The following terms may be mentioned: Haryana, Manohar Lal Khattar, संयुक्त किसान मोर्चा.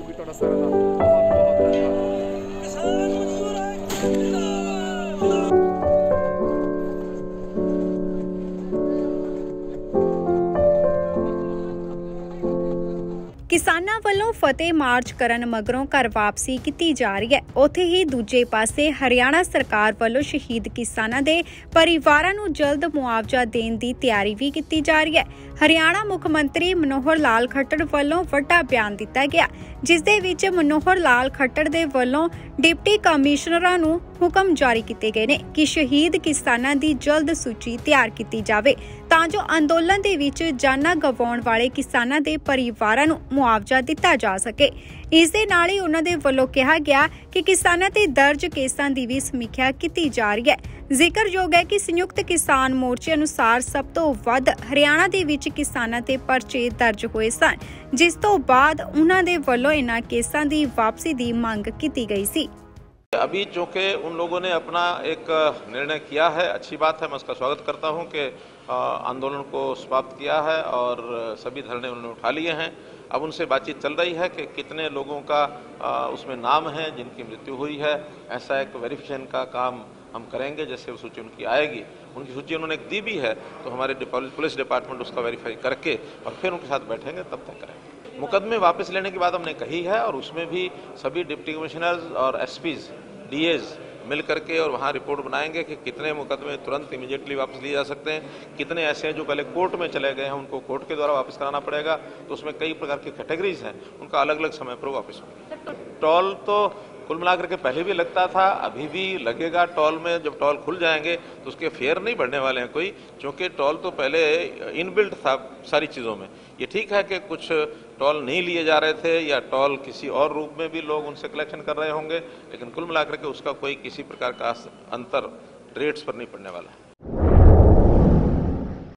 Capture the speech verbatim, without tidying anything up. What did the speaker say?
थोड़ा सा किसानां वल्लों फतेह मार्च करन मगरों घर वापसी की जा रही है। उत्थे ही दूजे पासे हरियाणा सरकार वल्लों शहीद किसानां दे परिवारां नूं जल्द मुआवजा देण दी तैयारी भी की जा रही है। हरियाणा मुख्यमंत्री मनोहर लाल खट्टर वल्लों वड्डा बयान दिता गया, जिस दे विच मनोहर लाल खट्टर दे वल्लों डिप्टी कमिश्नरां नूं हुक्म जारी किए गए ने कि शहीद किसानां दी जल्द सूची तैयार की जाए तां जो अंदोलन दे विच जानां गवाउण वाले किसानां दे परिवारां नूं मुआवजा दिता जा सके। इस दे नाल ही उन्हां दे वल्लों कहा गया कि किसानां ते दर्ज केसां दी भी समीक्षा की जा रही है। ਜ਼ਿਕਰਯੋਗ है कि संयुक्त किसान मोर्चे अनुसार सब तो वध हरियाणा दे विच किसानां ते परचे दर्ज होए सन, जिस तो बाद उन्हां दे वल्लों इन्हां केसां दी वापसी दी मांग की गई सी। अभी चूँकि उन लोगों ने अपना एक निर्णय किया है, अच्छी बात है, मैं उसका स्वागत करता हूँ कि आंदोलन को समाप्त किया है और सभी धरने उन्होंने उठा लिए हैं। अब उनसे बातचीत चल रही है कि कितने लोगों का उसमें नाम है जिनकी मृत्यु हुई है। ऐसा एक वेरिफिकेशन का काम हम करेंगे, जैसे वो सूची उनकी आएगी, उनकी सूची उन्होंने दी भी है तो हमारे पुलिस डिपार्टमेंट उसका वेरीफाई करके और फिर उनके साथ बैठेंगे, तब तक करेंगे। मुकदमे वापस लेने की बात हमने कही है और उसमें भी सभी डिप्टी कमिश्नर्स और एसपीज डीएज मिल करके और वहाँ रिपोर्ट बनाएंगे कि कितने मुकदमे तुरंत इमीडिएटली वापस लिए जा सकते हैं, कितने ऐसे हैं जो पहले कोर्ट में चले गए हैं उनको कोर्ट के द्वारा वापस कराना पड़ेगा। तो उसमें कई प्रकार की कैटेगरीज हैं, उनका अलग अलग समय पर वापस होगा। टॉल तो कुल मिलाकर के पहले भी लगता था, अभी भी लगेगा। टॉल में जब टॉल खुल जाएंगे तो उसके फेयर नहीं बढ़ने वाले हैं कोई, क्योंकि टॉल तो पहले इनबिल्ट था सारी चीज़ों में। ये ठीक है कि कुछ टॉल नहीं लिए जा रहे थे या टॉल किसी और रूप में भी लोग उनसे कलेक्शन कर रहे होंगे, लेकिन कुल मिलाकर के उसका कोई किसी प्रकार का अंतर रेट्स पर नहीं पड़ने वाला है।